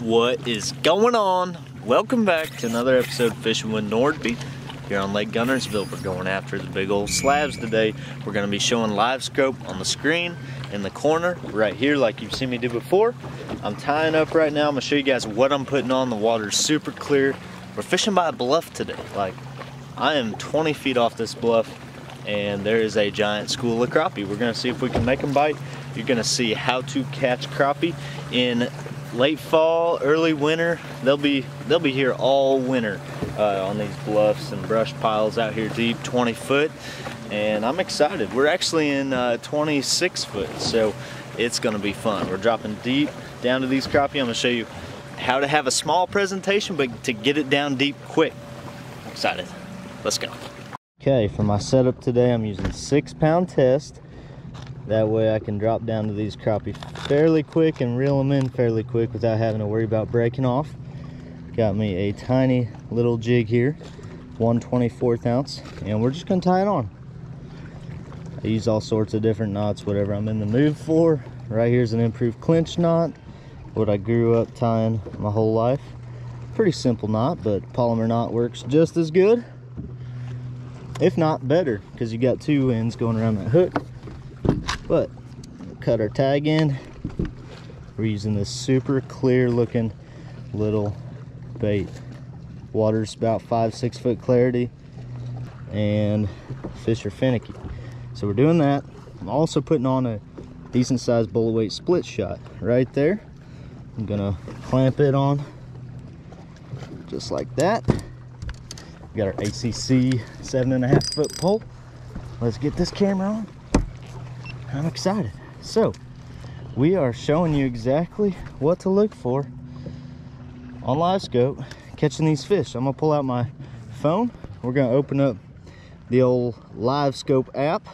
What is going on? Welcome back to another episode of Fishing with Nordbye here on Lake Guntersville. We're going after the big old slabs today. We're going to be showing Livescope on the screen in the corner right here like you've seen me do before. I'm tying up right now. I'm going to show you guys what I'm putting on. The water's super clear. We're fishing by a bluff today. Like, I am 20 feet off this bluff and there is a giant school of crappie. We're going to see if we can make them bite. You're going to see how to catch crappie in late fall, early winter. They'll be here all winter on these bluffs and brush piles out here deep, 20 foot. And I'm excited. We're actually in 26 foot, so it's going to be fun. We're dropping deep down to these crappie. I'm going to show you how to have a small presentation, but to get it down deep quick. I'm excited. Let's go. Okay, for my setup today, I'm using 6-pound test. That way I can drop down to these crappie fairly quick and reel them in fairly quick without having to worry about breaking off. Got me a tiny little jig here, 1/24 ounce, and we're just gonna tie it on. I use all sorts of different knots, whatever I'm in the mood for. Right here's an improved clinch knot, what I grew up tying my whole life. Pretty simple knot, but polymer knot works just as good, if not better, because you got two ends going around that hook. But we'll cut our tag in. We're using this super clear looking little bait. Water's about 5-6 foot clarity and fish are finicky, so we're doing that. I'm also putting on a decent sized bullet weight split shot right there. I'm gonna clamp it on just like that. We got our ACC 7.5 foot pole. Let's get this camera on. I'm excited. So we are showing you exactly what to look for on Livescope catching these fish. I'm gonna pull out my phone. We're gonna open up the old Livescope app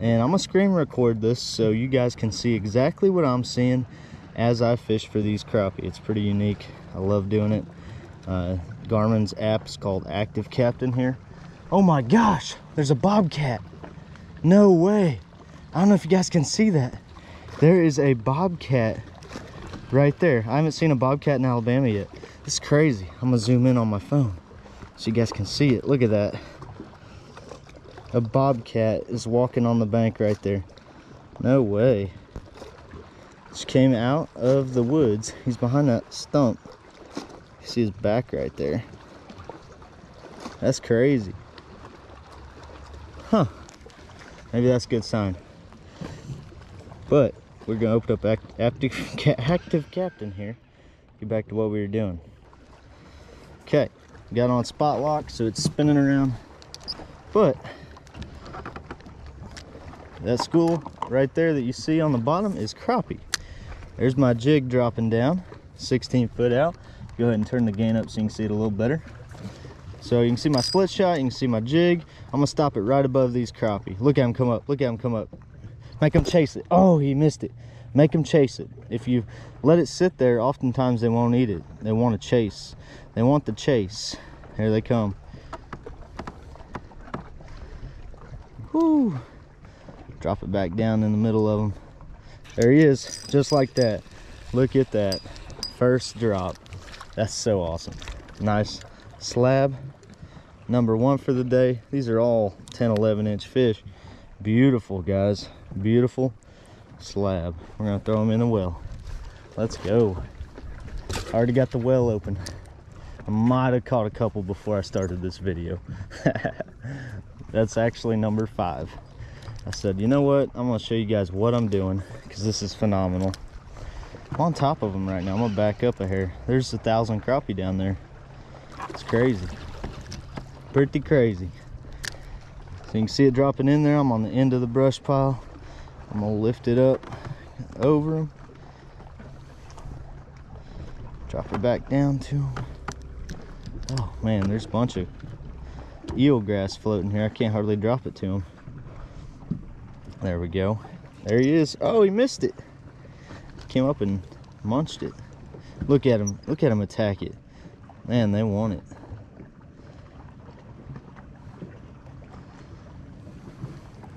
and I'm gonna screen record this so you guys can see exactly what I'm seeing as I fish for these crappie. It's pretty unique. I love doing it. Garmin's app is called Active Captain here. Oh my gosh, there's a bobcat. No way. I don't know if you guys can see that. There is a bobcat right there. I haven't seen a bobcat in Alabama yet. It's crazy. I'm gonna zoom in on my phone so you guys can see it. Look at that. A bobcat is walking on the bank right there. No way. Just came out of the woods. He's behind that stump. You see his back right there. That's crazy. Huh. Maybe that's a good sign. But we're gonna open up Active Captain here. Get back to what we were doing. Okay, got on spot lock, so it's spinning around. But that school right there that you see on the bottom is crappie. There's my jig dropping down, 16 foot out. Go ahead and turn the gain up so you can see it a little better. So you can see my split shot, you can see my jig. I'm gonna stop it right above these crappie. Look at him come up, look at him come up. Make him chase it. Oh, he missed it. Make him chase it. If you let it sit there, oftentimes they won't eat it. They want to chase. They want the chase. Here they come. Whoo! Drop it back down in the middle of them. There he is, just like that. Look at that. First drop. That's so awesome. Nice slab. Number one for the day. These are all 10, 11 inch fish. Beautiful, guys. Beautiful slab. We're gonna throw them in the well. Let's go. I already got the well open. I might have caught a couple before I started this video. That's actually number 5. I said, you know what, I'm gonna show you guys what I'm doing because this is phenomenal. I'm on top of them right now. I'm gonna back up a hair. There's 1,000 crappie down there. It's crazy. Pretty crazy. So you can see it dropping in there. I'm on the end of the brush pile. I'm gonna lift it up over him, drop it back down to him. Oh man, there's a bunch of eel grass floating here. I can't hardly drop it to him. There we go. There he is. Oh, he missed it. Came up and munched it. Look at him. Look at him attack it. Man, they want it.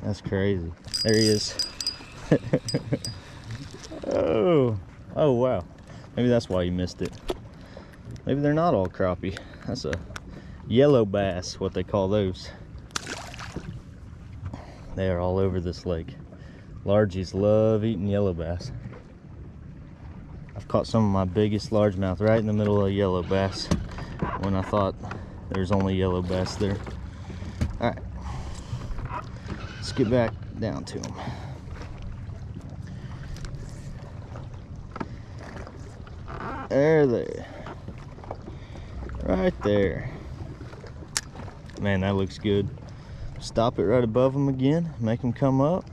That's crazy. There he is. Oh wow, Maybe that's why you missed it. Maybe they're not all crappie. That's a yellow bass, what they call those. They are all over this lake. Largies love eating yellow bass. I've caught some of my biggest largemouth right in the middle of yellow bass when I thought there's only yellow bass there. All right, let's get back down to them. There, right there. Man, that looks good. Stop it right above them again, make them come up.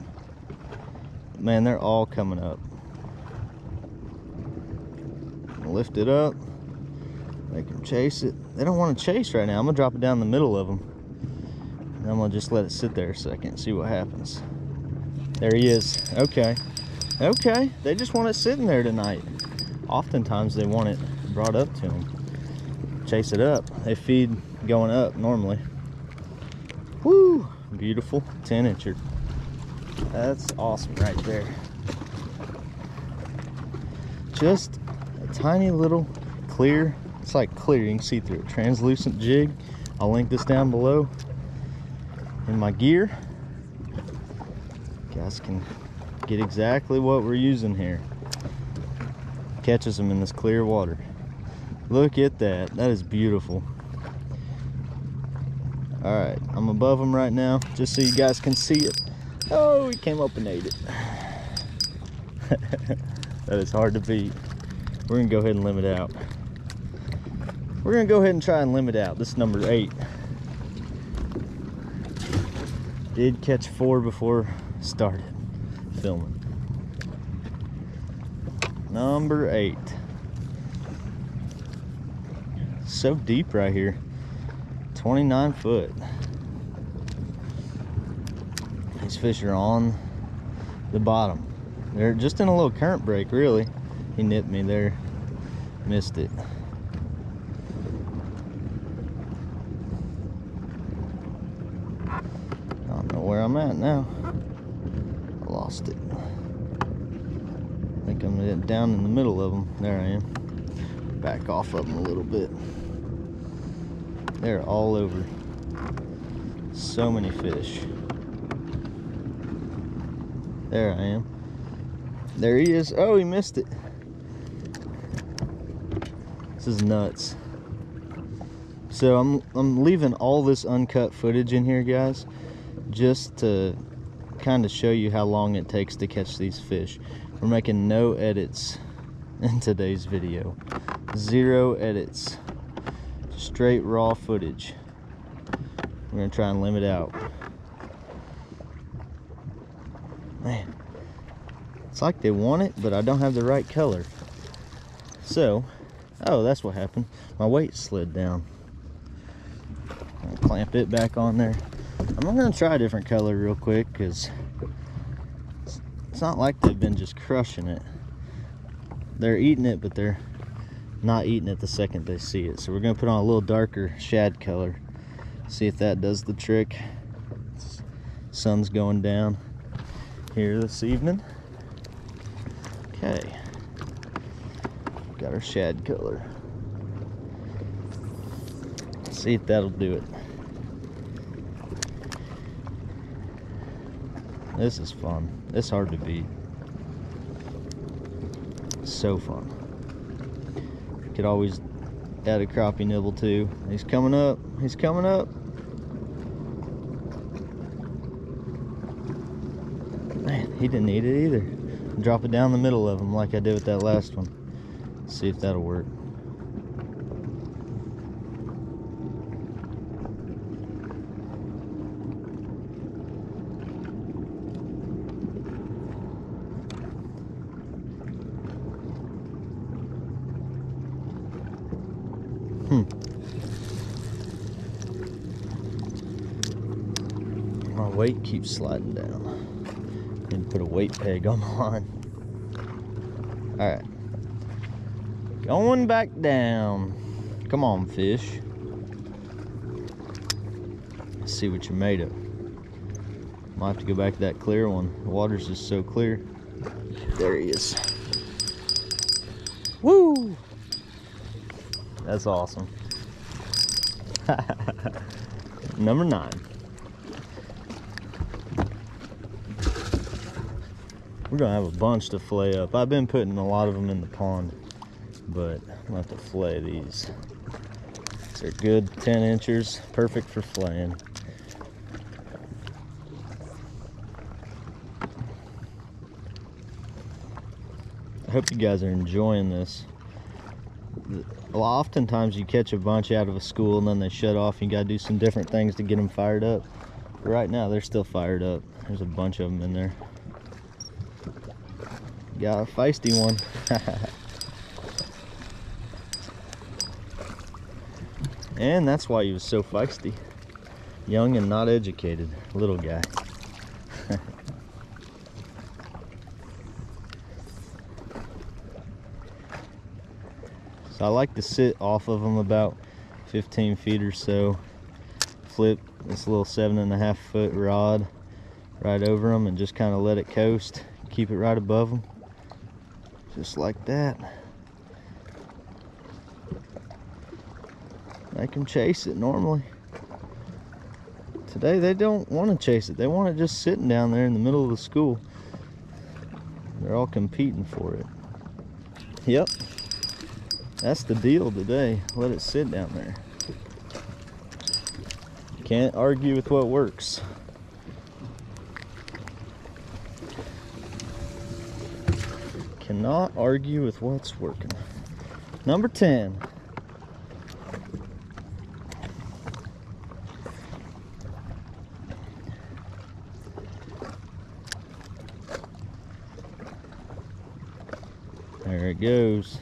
Man, they're all coming up. Lift it up, make them chase it. They don't want to chase right now. I'm gonna drop it down the middle of them, and I'm gonna just let it sit there a second, see what happens. There he is. Okay, they just want it sitting there tonight. Oftentimes they want it brought up to them. Chase it up. They feed going up normally. Woo! Beautiful 10-incher. That's awesome right there. Just a tiny little clear. It's like clear. You can see through it. Translucent jig. I'll link this down below in my gear. You guys can get exactly what we're using here. Catches them in this clear water. Look at that. That is beautiful. All right, I'm above them right now just so you guys can see it. Oh, he came up and ate it. That is hard to beat. We're gonna go ahead and limit out. We're gonna go ahead and try and limit out. This is number 8. Did catch 4 before started filming. Number 8. So deep right here. 29 foot. These fish are on the bottom. They're just in a little current break, really. He nipped me there. Missed it. I don't know where I'm at now. I lost it. I think I'm down in the middle of them. There I am. Back off of them a little bit. They're all over. So many fish. There I am. There he is. Oh, he missed it. This is nuts. So I'm leaving all this uncut footage in here, guys, just to kind of show you how long it takes to catch these fish. We're making no edits in today's video. 0 edits. Straight raw footage. We're gonna try and limit out. Man, it's like they want it, but I don't have the right color. So, oh, that's what happened. My weight slid down. I'm gonna clamp it back on there. I'm gonna try a different color real quick because it's not like they've been just crushing it. They're eating it, but they're not eating it the second they see it. So we're gonna put on a little darker shad color. See if that does the trick. Sun's going down here this evening. Okay. Got our shad color. See if that'll do it. This is fun. It's hard to beat. So fun. Could always add a crappie nibble too. He's coming up. He's coming up. Man, he didn't eat it either. Drop it down the middle of him like I did with that last one. See if that'll work. My weight keeps sliding down. Didn't put a weight peg on the line. All right, going back down. Come on, fish. Let's see what you're made of. Might have to go back to that clear one. The water's just so clear. There he is. Woo! That's awesome. Number 9. We're gonna have a bunch to flay up. I've been putting a lot of them in the pond, but I'm gonna have to flay these. They're good 10 inchers, perfect for flaying. I hope you guys are enjoying this. Oftentimes you catch a bunch out of a school and then they shut off. You gotta do some different things to get them fired up. But right now they're still fired up. There's a bunch of them in there. Got a feisty one. And that's why he was so feisty. Young and not educated, little guy. So I like to sit off of them about 15 feet or so, flip this little 7.5 foot rod right over them and just kind of let it coast, keep it right above them, just like that. They can chase it normally. Today they don't want to chase it. They want it just sitting down there in the middle of the school. They're all competing for it. Yep, that's the deal today. Let it sit down there. Can't argue with what works. Cannot argue with what's working. Number 10. There it goes.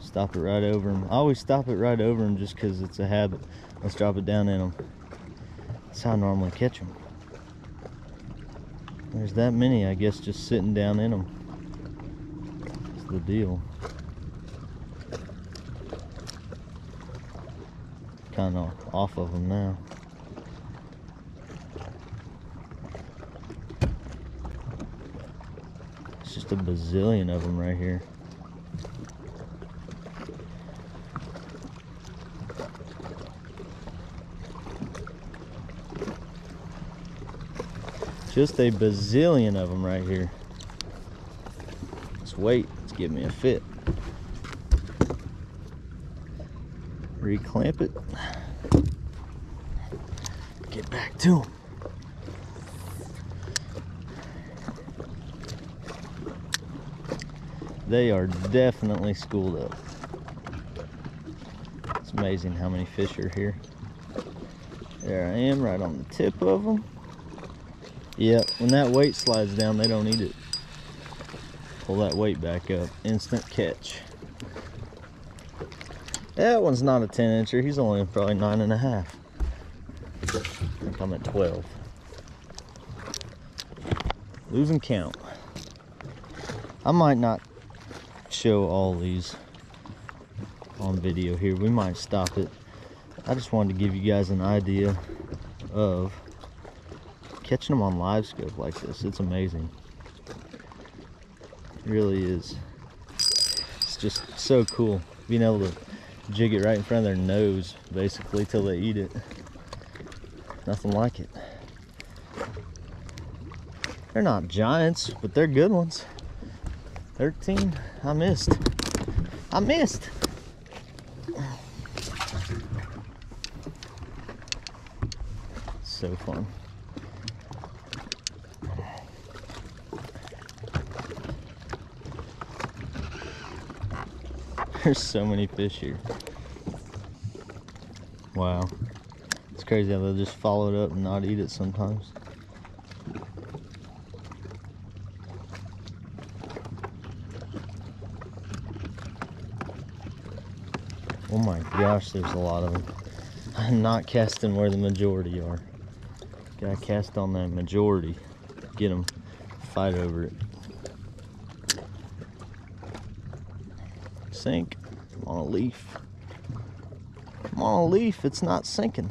Stop it right over them. I always stop it right over them just because it's a habit. Let's drop it down in them. That's how I normally catch them. There's that many, I guess, just sitting down in them. That's the deal. Kind of off of them now. It's just a bazillion of them right here. Just a bazillion of them right here. Let's wait. Let's give me a fit. Reclamp it. Get back to them. They are definitely schooled up. It's amazing how many fish are here. There I am, right on the tip of them. Yep, when that weight slides down, they don't eat it. Pull that weight back up. Instant catch. That one's not a 10 incher. He's only probably 9.5. I think I'm at 12. Losing count. I might not show all these on video here. We might stop it. I just wanted to give you guys an idea of catching them on Livescope like this. It's amazing. It really is. It's just so cool being able to jig it right in front of their nose, basically, till they eat it. Nothing like it. They're not giants, but they're good ones. 13. I missed. I missed. So fun. There's so many fish here. Wow. It's crazy how they'll just follow it up and not eat it sometimes. Oh my gosh, there's a lot of them. I'm not casting where the majority are. Gotta cast on that majority. Get them. Fight over it. Sink. I'm on a leaf. I'm on a leaf. It's not sinking.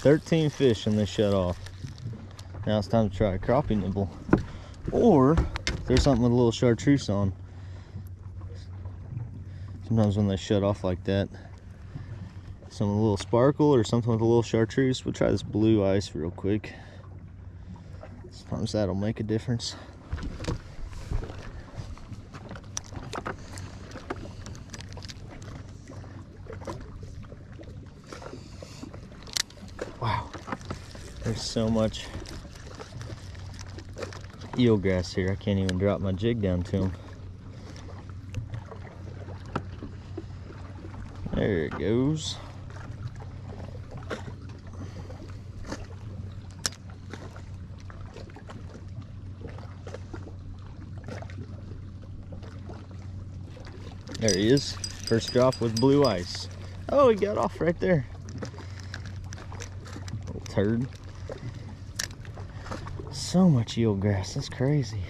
13 fish and they shut off. Now it's time to try a crappie nibble. Or there's something with a little chartreuse on. Sometimes when they shut off like that, some with a little sparkle or something with a little chartreuse. We'll try this blue ice real quick. Sometimes that'll make a difference. Wow, there's so much eelgrass here. I can't even drop my jig down to them. There it goes. There he is. First drop with blue ice. Oh, he got off right there. Little turd. So much eelgrass. That's crazy.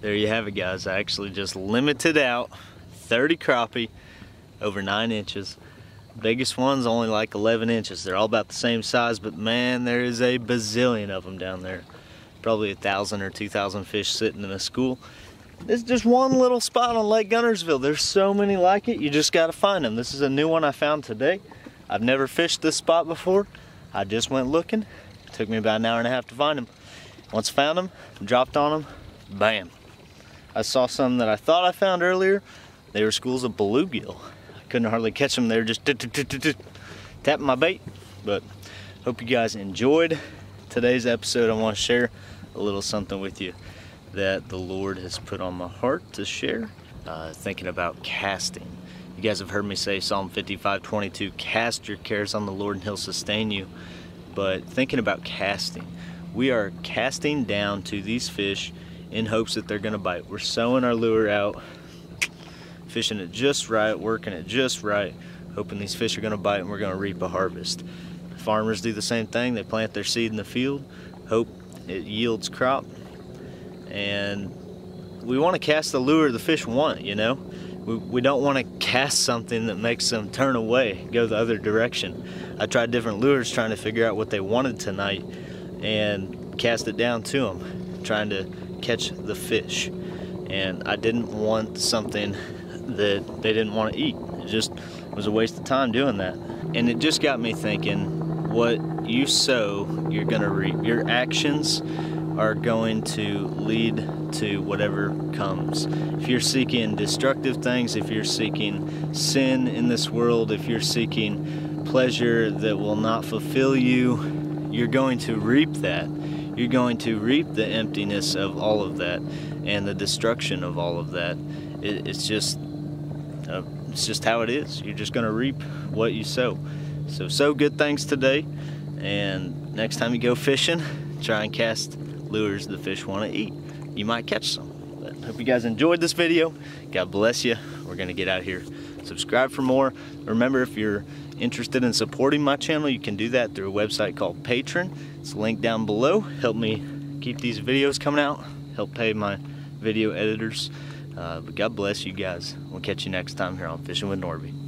There you have it, guys. I actually just limited out 30 crappie over 9 inches. Biggest one's only like 11 inches. They're all about the same size, but man, there is a bazillion of them down there. Probably 1,000 or 2,000 fish sitting in a school. It's just one little spot on Lake Guntersville. There's so many like it, you just gotta find them. This is a new one I found today. I've never fished this spot before. I just went looking. It took me about an hour and a half to find them. Once found them, dropped on them, bam. I saw some that I thought I found earlier. They were schools of bluegill. I couldn't hardly catch them. They were just tapping my bait. But hope you guys enjoyed today's episode. I want to share a little something with you that the Lord has put on my heart to share. Thinking about casting. You guys have heard me say Psalm 55:22, cast your cares on the Lord and He'll sustain you. But thinking about casting, we are casting down to these fish in hopes that they're gonna bite. We're sewing our lure out, fishing it just right, working it just right, hoping these fish are gonna bite and we're gonna reap a harvest. Farmers do the same thing. They plant their seed in the field, hope it yields crop, and we wanna cast the lure the fish want, you know? We don't wanna cast something that makes them turn away, go the other direction. I tried different lures trying to figure out what they wanted tonight and cast it down to them, trying to catch the fish, and I didn't want something that they didn't want to eat. It just was a waste of time doing that. And it just got me thinking, what you sow you're gonna reap. Your actions are going to lead to whatever comes. If you're seeking destructive things, if you're seeking sin in this world, if you're seeking pleasure that will not fulfill you, you're going to reap that. You're going to reap the emptiness of all of that and the destruction of all of that. It's just how it is. You're just going to reap what you sow. So sow good things today, and next time you go fishing, try and cast lures the fish want to eat. You might catch some. But hope you guys enjoyed this video. God bless you. We're going to get out of here. Subscribe for more. Remember, if you're interested in supporting my channel, you can do that through a website called Patreon. It's linked down below. Help me keep these videos coming out, help pay my video editors, but God bless you guys. We'll catch you next time here on Fishing with Nordbye.